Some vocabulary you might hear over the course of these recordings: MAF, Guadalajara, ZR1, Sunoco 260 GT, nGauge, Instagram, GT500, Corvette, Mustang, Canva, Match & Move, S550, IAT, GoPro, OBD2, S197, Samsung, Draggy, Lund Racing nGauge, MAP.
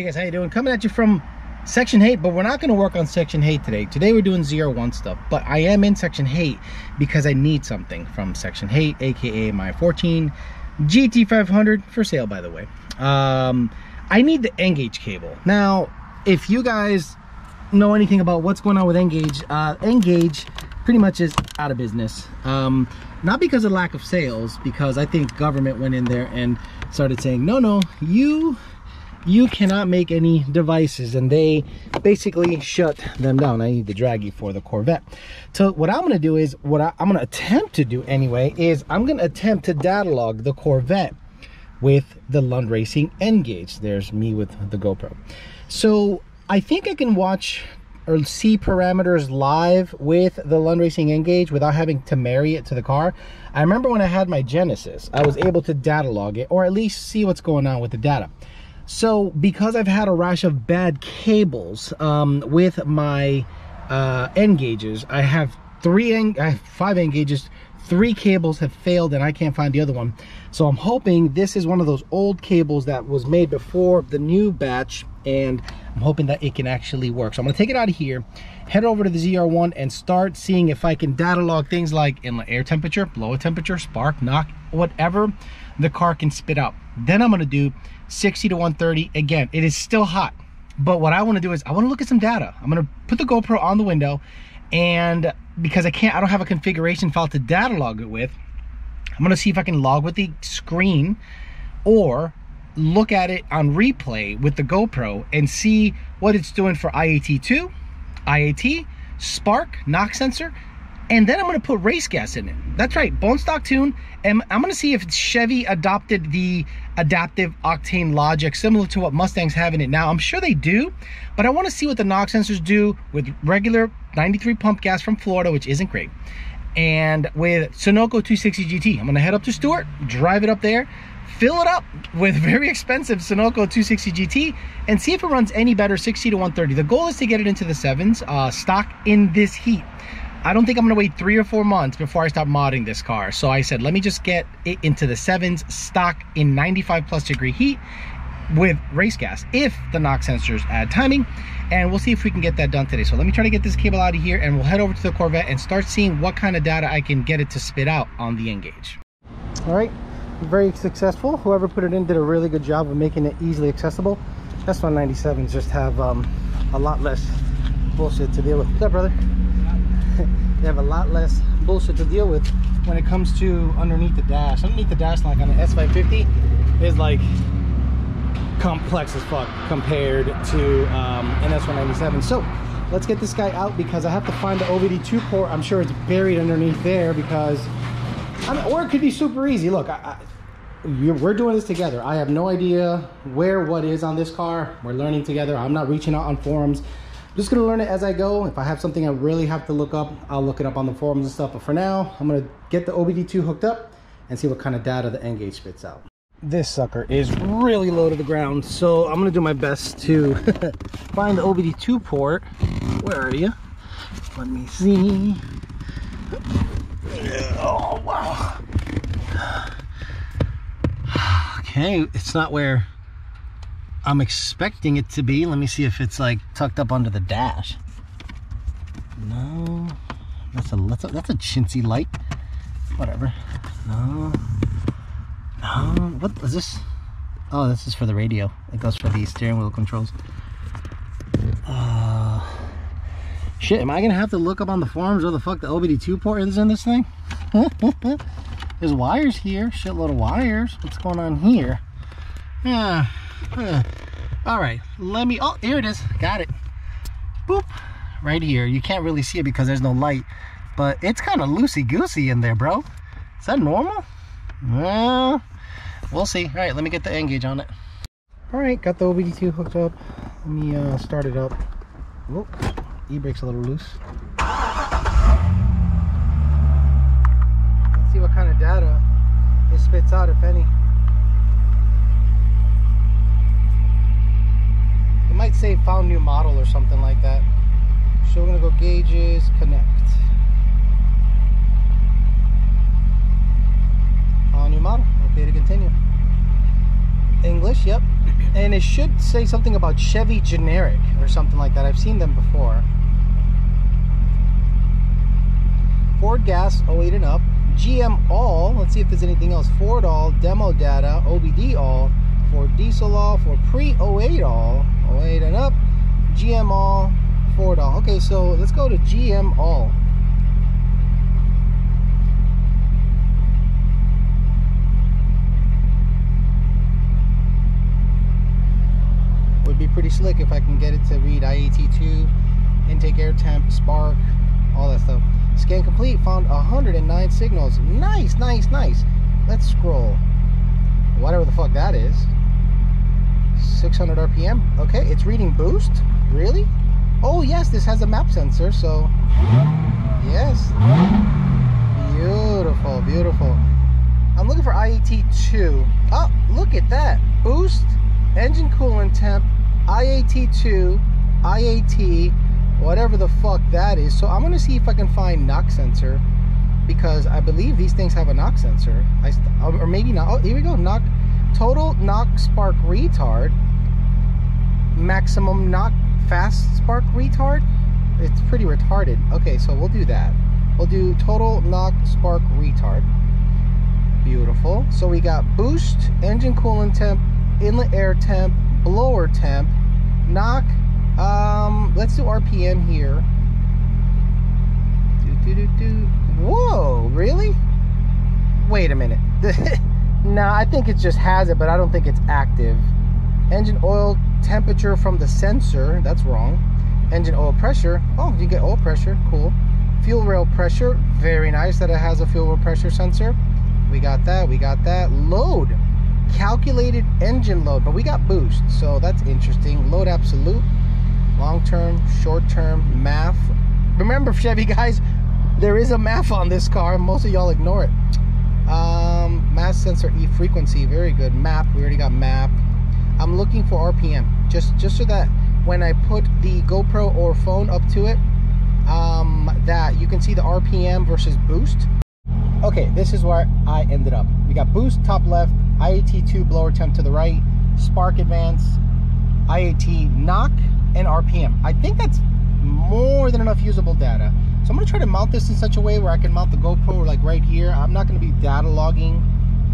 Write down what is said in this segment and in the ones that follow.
Hey guys, how you doing? Coming at you from Section 8, but we're not going to work on Section 8 today. Today we're doing ZR1 stuff, but I am in Section 8 because I need something from Section 8, aka my 14 GT500 for sale, by the way. I need the nGauge cable. Now, if you guys know anything about what's going on with nGauge, nGauge pretty much is out of business. Not because of lack of sales, because I think government went in there and started saying, no, you cannot make any devices, and they basically shut them down. I need the draggy for the Corvette. So what I'm going to do is, I'm going to attempt to do anyway, is I'm going to attempt to datalog the Corvette with the Lund Racing nGauge. There's me with the GoPro. So I think I can watch or see parameters live with the Lund Racing nGauge without having to marry it to the car. I remember when I had my Genesis, I was able to datalog it, or at least see what's going on with the data. So because I've had a rash of bad cables with my nGauges, I have five nGauges, three cables have failed and I can't find the other one. So I'm hoping this is one of those old cables that was made before the new batch, and I'm hoping that it can actually work. So I'm gonna take it out of here, head over to the ZR1 and start seeing if I can data log things like inlet air temperature, blowout temperature, spark, knock, whatever the car can spit out. Then I'm gonna do 60 to 130 again. It is still hot, but what I wanna do is I wanna look at some data. I'm gonna put the GoPro on the window, and because I don't have a configuration file to data log it with, I'm gonna see if I can log with the screen or look at it on replay with the GoPro and see what it's doing for IAT2, IAT, spark, knock sensor, and then I'm gonna put race gas in it. That's right, bone stock tune, and I'm gonna see if Chevy adopted the adaptive octane logic similar to what Mustangs have in it now. I'm sure they do, but I wanna see what the knock sensors do with regular 93 pump gas from Florida, which isn't great, and with Sunoco 260 GT. I'm gonna head up to Stewart, drive it up there, fill it up with very expensive Sunoco 260 GT and see if it runs any better 60 to 130. The goal is to get it into the sevens stock in this heat. I don't think I'm gonna wait 3 or 4 months before I stop modding this car. So I said, let me just get it into the sevens stock in 95 plus degree heat with race gas if the knock sensors add timing, and we'll see if we can get that done today. So let me try to get this cable out of here and we'll head over to the Corvette and start seeing what kind of data I can get it to spit out on the nGauge. All right, very successful. Whoever put it in did a really good job of making it easily accessible. S197s just have a lot less bullshit to deal with. What's up, brother? They have a lot less bullshit to deal with when it comes to underneath the dash. Underneath the dash, like on the S550, is like complex as fuck compared to an S197. So let's get this guy out because I have to find the OBD2 port. I'm sure it's buried underneath there because, or it could be super easy. Look, we're doing this together. I have no idea where what is on this car. We're learning together. I'm not reaching out on forums. I'm just gonna learn it as I go. If I have something I really have to look up, I'll look it up on the forums and stuff. But for now, I'm gonna get the OBD2 hooked up and see what kind of data the nGauge spits out. This sucker is really low to the ground, so I'm gonna do my best to find the OBD2 port. Where are you? Let me see. Oh wow. Okay, it's not where I'm expecting it to be. Let me see if it's like tucked up under the dash. No, that's a chintzy light. Whatever. No. No. What is this? Oh, this is for the radio. It goes for the steering wheel controls. Shit, am I gonna have to look up on the forums where the fuck the OBD2 port is in this thing? There's wires here, shitload of wires. What's going on here? Yeah. All right, let me, oh, here it is, got it. Boop, right here. You can't really see it because there's no light, but it's kind of loosey-goosey in there, bro. Is that normal? Well, we'll see. All right, let me get the nGauge on it. All right, got the OBD2 hooked up. Let me start it up. Whoop, e-brake's a little loose. Let's see what kind of data it spits out, if any. It might say found new model or something like that. So we're gonna go gauges, connect. Found new model, okay to continue. English, yep. And it should say something about Chevy generic or something like that. I've seen them before. Ford gas 08 and up, GM all, let's see if there's anything else. Ford all, demo data, OBD all, Ford diesel all, Ford pre 08 all, 08 and up, GM all, Ford all. Okay, so let's go to GM all. Would be pretty slick if I can get it to read IAT2, intake air temp, spark, all that stuff. Scan complete, found 109 signals. Nice, nice, nice. Let's scroll. Whatever the fuck that is. 600 RPM. Okay, it's reading boost. Really? Oh, yes, this has a map sensor, so... Yes. Beautiful, beautiful. I'm looking for IAT2. Oh, look at that. Boost, engine coolant temp, IAT2, IAT... whatever the fuck that is. So I'm gonna see if I can find knock sensor, because I believe these things have a knock sensor. Or maybe not. Oh, here we go. Knock, total knock spark retard, maximum knock fast spark retard. It's pretty retarded. Okay, so we'll do that. We'll do total knock spark retard. Beautiful. So we got boost, engine coolant temp, inlet air temp, blower temp, knock. Let's do RPM here. Whoa, really? Wait a minute. Nah, I think it just has it, but I don't think it's active. Engine oil temperature from the sensor. That's wrong. Engine oil pressure. Oh, you get oil pressure. Cool. Fuel rail pressure. Very nice that it has a fuel rail pressure sensor. We got that. We got that. Load. Calculated engine load. But we got boost, so that's interesting. Load absolute. Long-term, short-term, MAF. Remember, Chevy guys, there is a MAF on this car. Most of y'all ignore it. Mass sensor E-frequency, very good. MAP, we already got MAP. I'm looking for RPM, just so that when I put the GoPro or phone up to it, that you can see the RPM versus boost. Okay, this is where I ended up. We got boost, top left, IAT2, blower temp to the right, spark advance, IAT knock, and RPM. I think that's more than enough usable data. So I'm going to try to mount this in such a way where I can mount the GoPro like right here. I'm not going to be data logging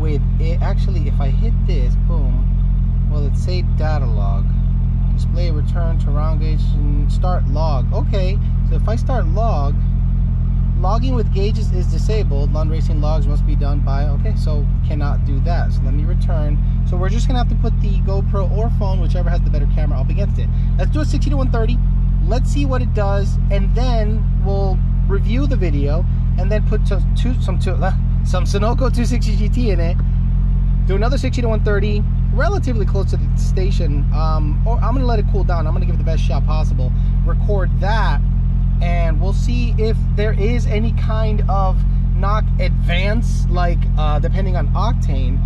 with it. Actually, if I hit this, boom, well, it say data log. Display return to round gauge and start log. Okay, so if I start log, logging with gauges is disabled. Lund Racing logs must be done by, okay, so cannot do that. So let me return. So we're just gonna have to put the GoPro or phone, whichever has the better camera, up against it. Let's do a 60 to 130. Let's see what it does, and then we'll review the video, and then put some Sunoco 260 GT in it. Do another 60 to 130, relatively close to the station. Or I'm gonna let it cool down. I'm gonna give it the best shot possible. Record that, and we'll see if there is any kind of knock advance, like depending on octane.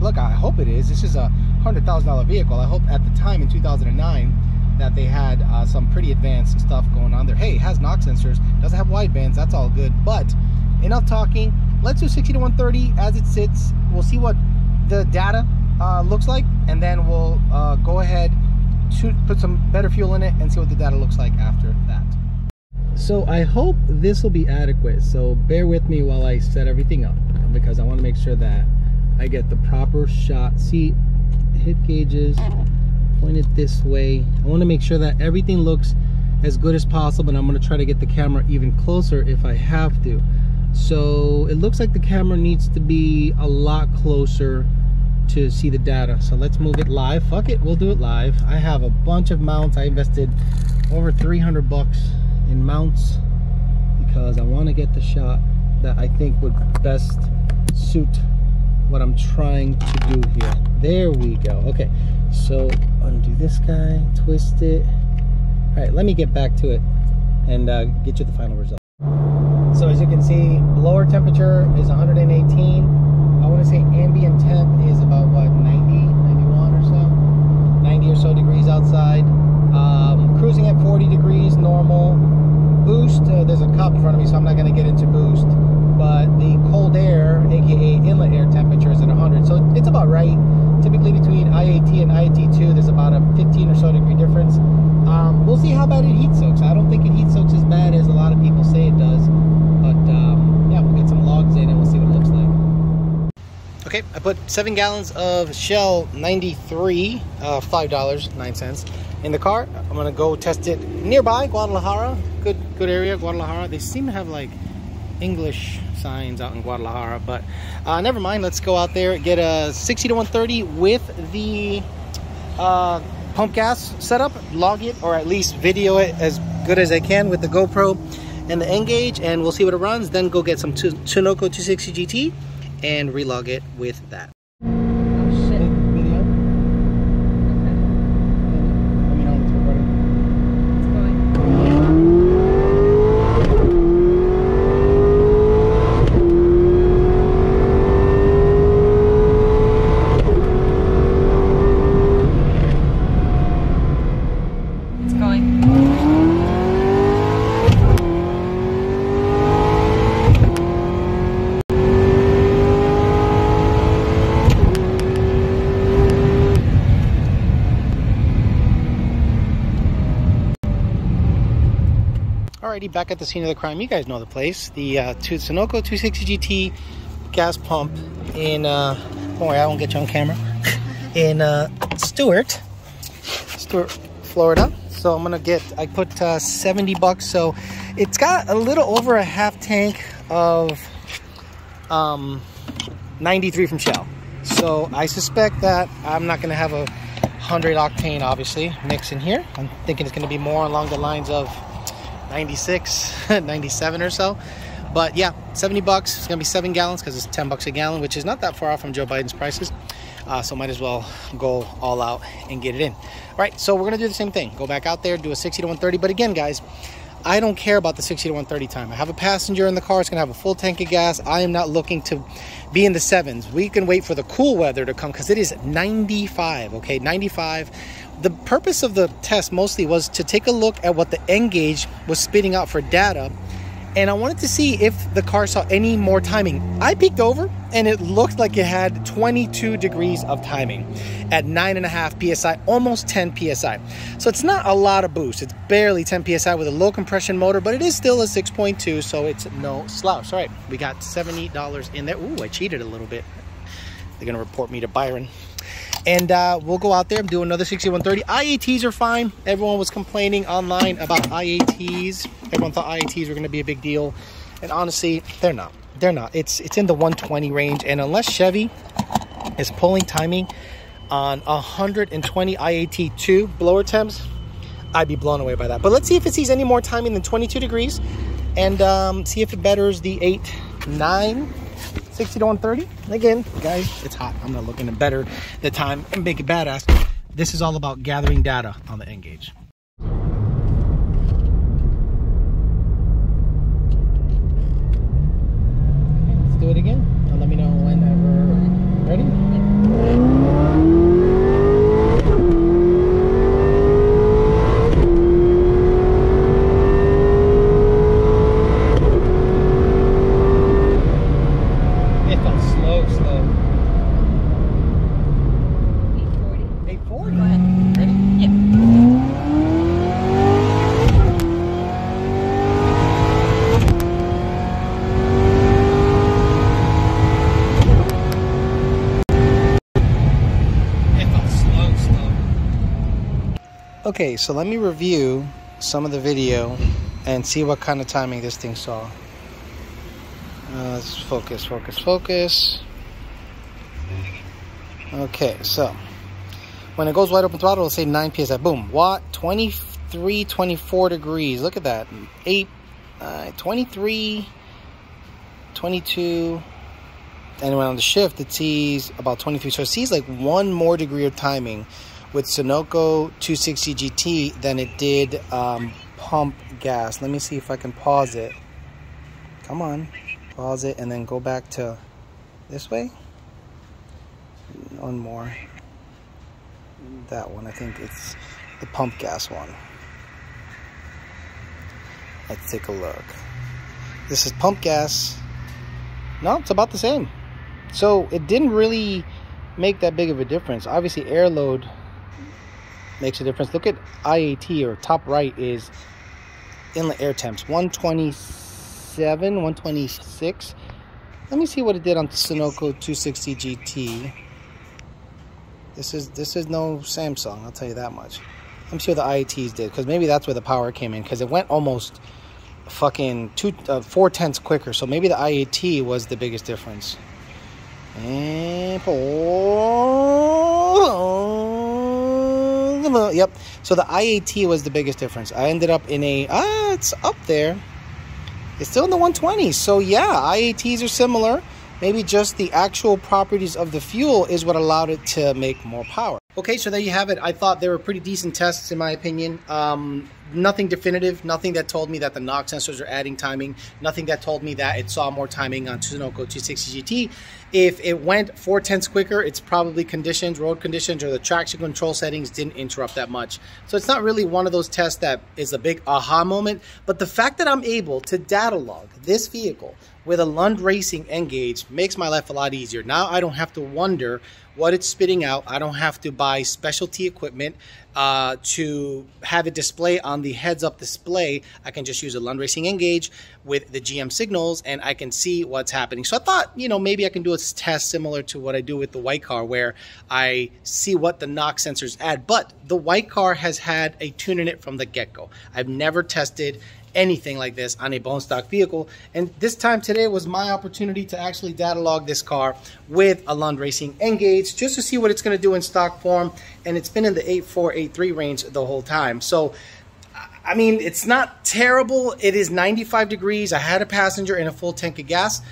Look, I hope it is. This is a $100,000 vehicle. I hope at the time in 2009 that they had some pretty advanced stuff going on there. Hey, it has knock sensors. Doesn't have widebands. That's all good. But enough talking. Let's do 60 to 130 as it sits. We'll see what the data looks like, and then we'll go ahead to put some better fuel in it and see what the data looks like after that. So I hope this will be adequate. So bear with me while I set everything up, because I want to make sure that I get the proper shot. See, hip gauges, point it this way. I want to make sure that everything looks as good as possible, and I'm going to try to get the camera even closer if I have to. So it looks like the camera needs to be a lot closer to see the data. So let's move it live. Fuck it, we'll do it live. I have a bunch of mounts. I invested over 300 bucks in mounts because I want to get the shot that I think would best suit what I'm trying to do here. There we go. Okay, so undo this guy, twist it. All right, let me get back to it and get you the final result. So as you can see, blower temperature is 118. I want to say ambient temp is about, what, 90, 91 or so? 90 or so degrees outside. Cruising at 40 degrees, normal. Boost, there's a cup in front of me, so I'm not gonna get into boost. But the cold air, aka inlet air temperature, is at 100, so it's about right. Typically between IAT and IAT2 Okay, I put 7 gallons of Shell 93, $5.09 in the car. I'm gonna go test it nearby Guadalajara. Good area, Guadalajara. They seem to have like English signs out in Guadalajara, but never mind. Let's go out there, get a 60 to 130 with the pump gas setup, log it, or at least video it as good as I can with the GoPro and the nGauge, and we'll see what it runs. Then go get some Sunoco 260 GT and relog it with that. Alrighty, back at the scene of the crime. You guys know the place. The Sunoco 260 GT gas pump in, don't worry, I won't get you on camera, in Stuart, Florida. So I'm gonna get, I put 70 bucks. So it's got a little over a half tank of 93 from Shell. So I suspect that I'm not gonna have a 100 octane, obviously, mix in here. I'm thinking it's gonna be more along the lines of 96, 97 or so. But yeah, 70 bucks. It's gonna be 7 gallons because it's 10 bucks a gallon, which is not that far off from Joe Biden's prices. So might as well go all out and get it in. All right, so we're gonna do the same thing. Go back out there, do a 60 to 130. But again, guys, I don't care about the 60 to 130 time. I have a passenger in the car. It's gonna have a full tank of gas. I am not looking to be in the sevens. We can wait for the cool weather to come because it is 95, okay, 95. The purpose of the test mostly was to take a look at what the nGauge was spitting out for data, and I wanted to see if the car saw any more timing. I peeked over and it looked like it had 22 degrees of timing at 9.5 psi, almost 10 psi. So it's not a lot of boost. It's barely 10 psi with a low compression motor, but it is still a 6.2, so it's no slouch. All right, we got $70 in there. Ooh, I cheated a little bit. They're gonna report me to Byron. And we'll go out there and do another 6130. IATs are fine. Everyone was complaining online about IATs. Everyone thought IATs were going to be a big deal. And honestly, they're not. They're not. It's in the 120 range. And unless Chevy is pulling timing on 120 IAT2 blower temps, I'd be blown away by that. But let's see if it sees any more timing than 22 degrees. And see if it betters the 8, 9. 60 to 130. Again, guys, it's hot. I'm not looking to better the time and make it badass. This is all about gathering data on the nGauge. Okay, let's do it again. Now let me know whenever ready. Okay, so let me review some of the video and see what kind of timing this thing saw. Let's focus. Okay, so when it goes wide open throttle, it'll say 9 psi. Boom, watt, 23, 24 degrees. Look at that, 8, 23, 22. And when on the shift, it sees about 23. So it sees like one more degree of timing with Sunoco 260 GT than it did pump gas. Let me see if I can pause it. Come on, pause it and then go back to this way. One more. That one, I think it's the pump gas one. Let's take a look. This is pump gas. No, it's about the same. So it didn't really make that big of a difference. Obviously, air load makes a difference. Look at IAT, or top right, is inlet air temps, 127, 126. Let me see what it did on Sunoco 260 GT. This is no Samsung, I'll tell you that much. Let me see what the IATs did, because maybe that's where the power came in, because it went almost fucking 4/10 quicker. So maybe the IAT was the biggest difference. And yep. So the IAT was the biggest difference. I ended up in a it's up there. It's still in the 120s. So yeah, IATs are similar. Maybe just the actual properties of the fuel is what allowed it to make more power. Okay, so there you have it. I thought they were pretty decent tests in my opinion. Nothing definitive, nothing that told me that the knock sensors are adding timing, nothing that told me that it saw more timing on Sunoco 260 GT. If it went 4/10 quicker, it's probably conditions, road conditions, or the traction control settings didn't interrupt that much. So it's not really one of those tests that is a big aha moment, but the fact that I'm able to data log this vehicle with a Lund Racing nGauge makes my life a lot easier. Now I don't have to wonder what it's spitting out. I don't have to buy specialty equipment to have it display on the heads-up display. I can just use a Lund Racing nGauge with the GM signals, and I can see what's happening. So I thought, you know, maybe I can do a test similar to what I do with the white car, where I see what the knock sensors add. But the white car has had a tune in it from the get-go. I've never tested anything like this on a bone stock vehicle, and this time today was my opportunity to actually data log this car with a Lund Racing nGauge just to see what it's going to do in stock form. And it's been in the 84 83 range the whole time, so I mean, it's not terrible. It is 95 degrees. I had a passenger and a full tank of gas.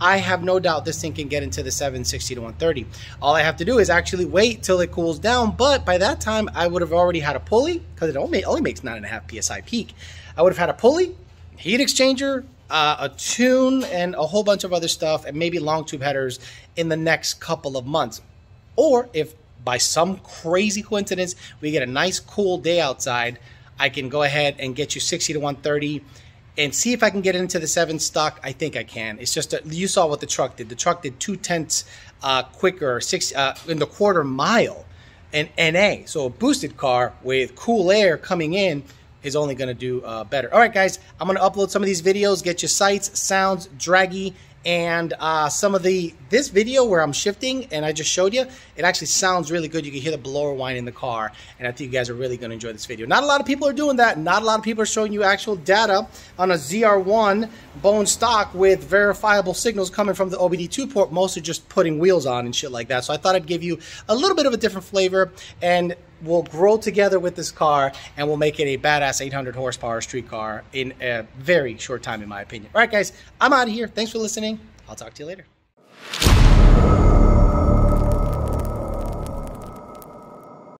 I have no doubt this thing can get into the 760 to 130. All I have to do is actually wait till it cools down, but by that time I would have already had a pulley, because it only makes 9.5 psi peak. I would have had a pulley, heat exchanger, a tune, and a whole bunch of other stuff, and maybe long tube headers in the next couple of months. Or if by some crazy coincidence we get a nice cool day outside, I can go ahead and get you 60 to 130 and see if I can get into the 7 stock. I think I can. It's just you saw what the truck did. The truck did 2/10 quicker, in the quarter mile, and NA. So a boosted car with cool air coming in is only going to do better. All right, guys, I'm going to upload some of these videos, get you sights, sounds, draggy, and some of this video where I'm shifting and I just showed you, it actually sounds really good. You can hear the blower whine in the car, and I think you guys are really going to enjoy this video. Not a lot of people are doing that. Not a lot of people are showing you actual data on a ZR1 bone stock with verifiable signals coming from the OBD2 port, mostly just putting wheels on and shit like that. So I thought I'd give you a little bit of a different flavor, and we'll grow together with this car, and we'll make it a badass 800 horsepower street car in a very short time, in my opinion. All right, guys, I'm out of here. Thanks for listening. I'll talk to you later.